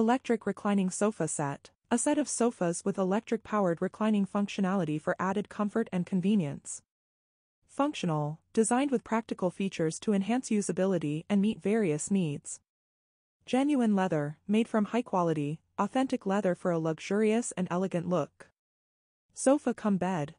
Electric reclining sofa set, a set of sofas with electric-powered reclining functionality for added comfort and convenience. Functional, designed with practical features to enhance usability and meet various needs. Genuine leather, made from high-quality, authentic leather for a luxurious and elegant look. Sofa cum bed,